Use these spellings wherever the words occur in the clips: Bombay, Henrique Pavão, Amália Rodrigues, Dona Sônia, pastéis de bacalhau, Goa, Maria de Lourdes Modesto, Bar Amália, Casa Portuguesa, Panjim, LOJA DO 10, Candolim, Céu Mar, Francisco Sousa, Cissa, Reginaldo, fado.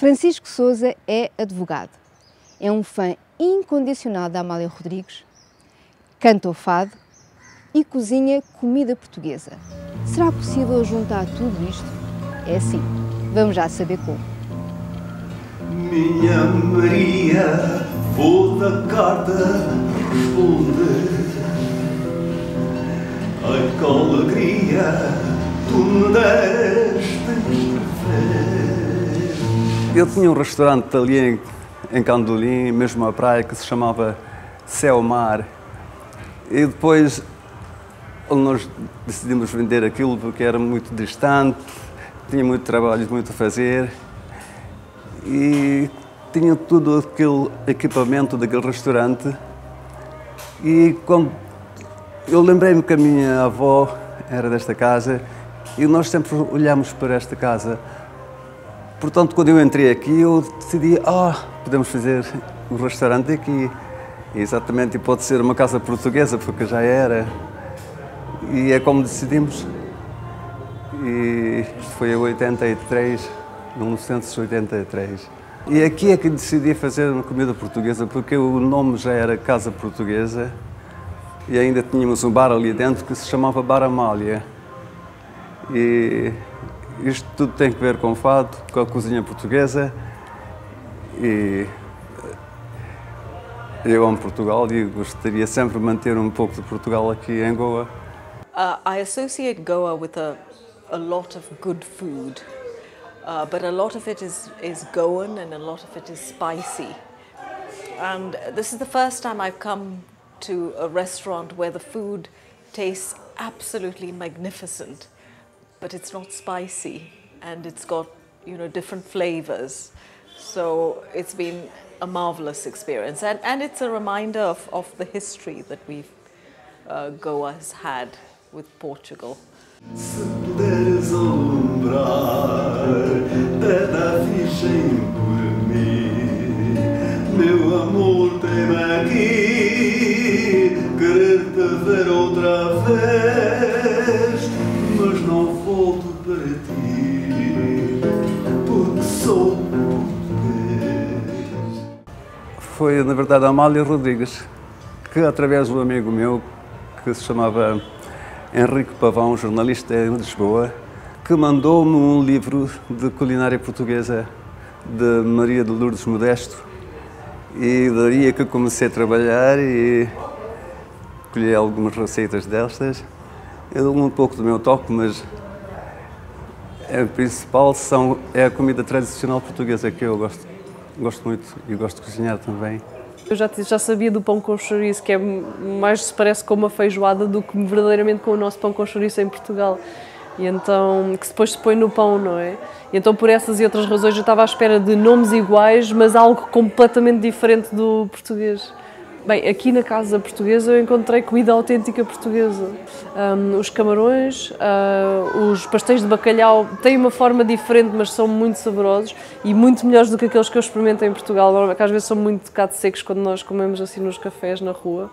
Francisco Sousa é advogado, é um fã incondicional da Amália Rodrigues, canta o fado e cozinha comida portuguesa. Será possível juntar tudo isto? É sim, vamos já saber como. Minha Maria, toda carta responde. Ai, que alegria, tu me deste. Ele tinha um restaurante ali em Candolim, mesmo à praia, que se chamava Céu Mar. E depois nós decidimos vender aquilo porque era muito distante, tinha muito trabalho, muito a fazer. E tinha todo aquele equipamento daquele restaurante. E quando eu lembrei-me que a minha avó era desta casa e nós sempre olhámos para esta casa. Portanto, quando eu entrei aqui, eu decidi, podemos fazer um restaurante aqui. E exatamente, pode ser uma casa portuguesa, porque já era. E é como decidimos. E isto foi em 1983. E aqui é que decidi fazer uma comida portuguesa, porque o nome já era Casa Portuguesa. E ainda tínhamos um bar ali dentro que se chamava Bar Amália. E isto tudo tem a ver com o fado, com a cozinha portuguesa. E eu amo Portugal e gostaria sempre de manter um pouco de Portugal aqui em Goa. I associate Goa with a lot of good food, but a lot of it is Goan and a lot of it is spicy. And this is the first time I've come to a restaurant where the food tastes absolutely magnificent, but it's not spicy and it's got, you know, different flavors. So it's been a marvelous experience, and it's a reminder of the history that we've Goa has had with Portugal. Querer-te ver outra vez, mas não volto para ti, porque sou português. Foi, na verdade, a Amália Rodrigues, que através de um amigo meu, que se chamava Henrique Pavão, jornalista em Lisboa, que mandou-me um livro de culinária portuguesa, de Maria de Lourdes Modesto. E daí é que comecei a trabalhar e colhi algumas receitas destas. Eu dou um pouco do meu toque, mas a principal é a comida tradicional portuguesa, que eu gosto muito e gosto de cozinhar também. Eu já sabia do pão com chouriço, que é mais se parece com uma feijoada do que verdadeiramente com o nosso pão com chouriço em Portugal. E então, que depois se põe no pão, não é? E então, por essas e outras razões, eu estava à espera de nomes iguais, mas algo completamente diferente do português. Bem, aqui na Casa Portuguesa eu encontrei comida autêntica portuguesa. Os camarões, os pastéis de bacalhau têm uma forma diferente, mas são muito saborosos e muito melhores do que aqueles que eu experimento em Portugal, que às vezes são muito bocados secos quando nós comemos assim nos cafés, na rua.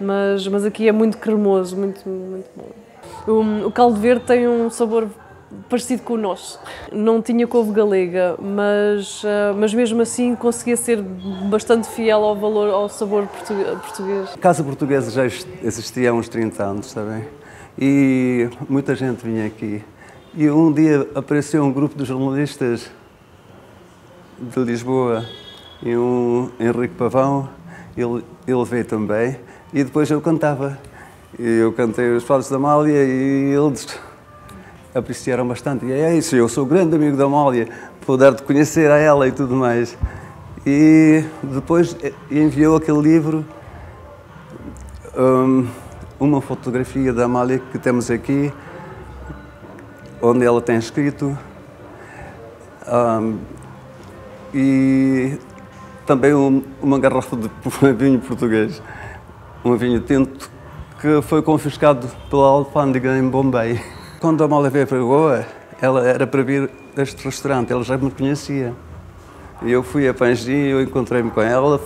Mas aqui é muito cremoso, muito bom. O caldo verde tem um sabor parecido com o nosso. Não tinha couve galega, mas mesmo assim conseguia ser bastante fiel ao valor, ao sabor português. A Casa Portuguesa já existia há uns 30 anos, está bem? E muita gente vinha aqui. E um dia apareceu um grupo de jornalistas de Lisboa e um Henrique Pavão, ele veio também, e depois eu cantava. E eu cantei os fados da Amália e eles apreciaram bastante. E é isso, eu sou grande amigo da Amália, vou dar-te conhecer a ela e tudo mais. E depois enviou aquele livro, uma fotografia da Amália que temos aqui, onde ela tem escrito. E também uma garrafa de vinho português, um vinho tinto, que foi confiscado pela alfândega em Bombay. Quando a Amália veio para Goa, ela era para vir a este restaurante, ela já me conhecia. E eu fui a Panjim, eu encontrei-me com ela,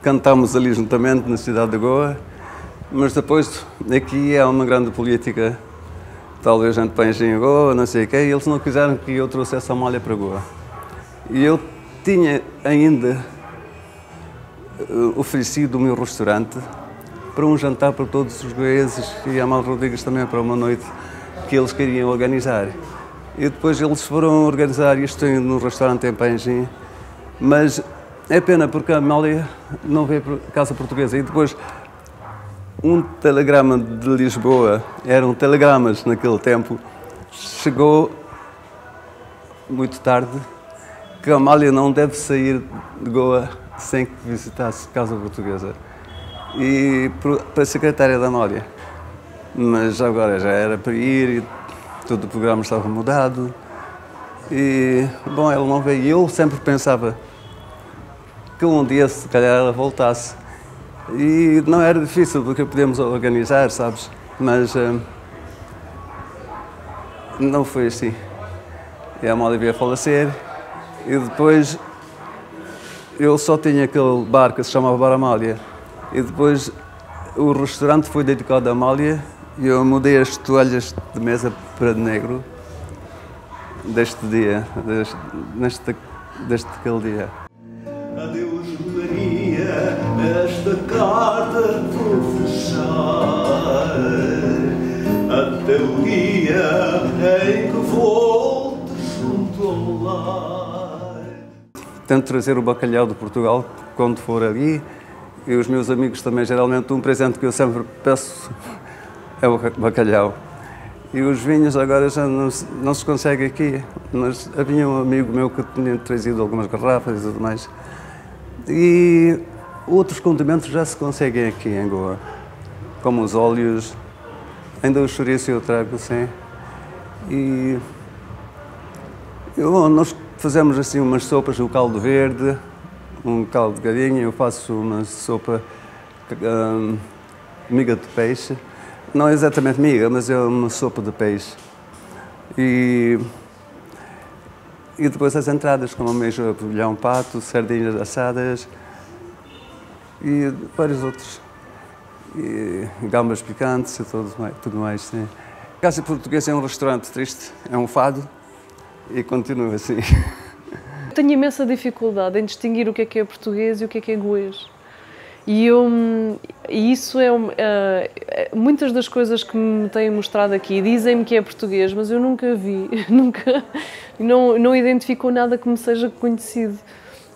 cantámos ali juntamente na cidade de Goa, mas depois aqui há uma grande política, talvez entre Panjim e Goa, não sei o quê, e eles não quiseram que eu trouxesse a Amália para Goa. E eu tinha ainda oferecido o meu restaurante para um jantar para todos os goeses e a Amália Rodrigues também para uma noite que eles queriam organizar. E depois eles foram organizar isto no restaurante em Panjim, mas é pena porque a Amália não veio para a Casa Portuguesa. E depois um telegrama de Lisboa, eram telegramas naquele tempo, chegou muito tarde, que a Amália não deve sair de Goa sem que visitasse a Casa Portuguesa. E para a secretária da Amália. Mas agora já era para ir, e todo o programa estava mudado. E, bom, ela não veio. E eu sempre pensava que um dia, se calhar, ela voltasse. E não era difícil, porque podíamos organizar, sabes? Mas não foi assim. E a Amália veio a falecer. E depois eu só tinha aquele bar que se chamava Bar Amália. E depois o restaurante foi dedicado à Amália e eu mudei as toalhas de mesa para negro deste dia, daquele dia. Adeus Maria, esta carta vou fechar até o dia em que volto junto ao lar. Tento trazer o bacalhau de Portugal quando for ali. E os meus amigos também, geralmente, um presente que eu sempre peço é o bacalhau. E os vinhos agora já não se consegue aqui, mas havia um amigo meu que tinha trazido algumas garrafas e tudo mais. E outros condimentos já se conseguem aqui em Goa, como os óleos, ainda o chouriço eu trago, sim. E nós fazemos assim umas sopas, o caldo verde, um caldo de galinha, eu faço uma sopa miga de peixe. Não é exatamente miga, mas é uma sopa de peixe. E depois as entradas, como ameijo, polvilhão, pato, sardinhas assadas e vários outros. E gambas picantes e tudo mais, sim. A Casa Portuguesa é um restaurante triste, é um fado e continua assim. Eu tenho imensa dificuldade em distinguir o que é português e o que é goês. E isso é... muitas das coisas que me têm mostrado aqui dizem-me que é português, mas eu nunca vi, não identifico nada que me seja conhecido.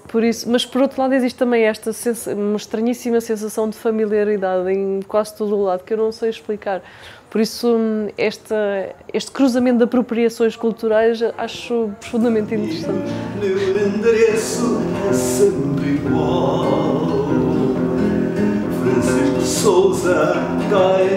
Por isso, mas, por outro lado, existe também esta uma estranhíssima sensação de familiaridade em quase todo o lado, que eu não sei explicar. Por isso, este cruzamento de apropriações culturais acho profundamente interessante. Meu endereço é sempre igual, Francisco Sousa,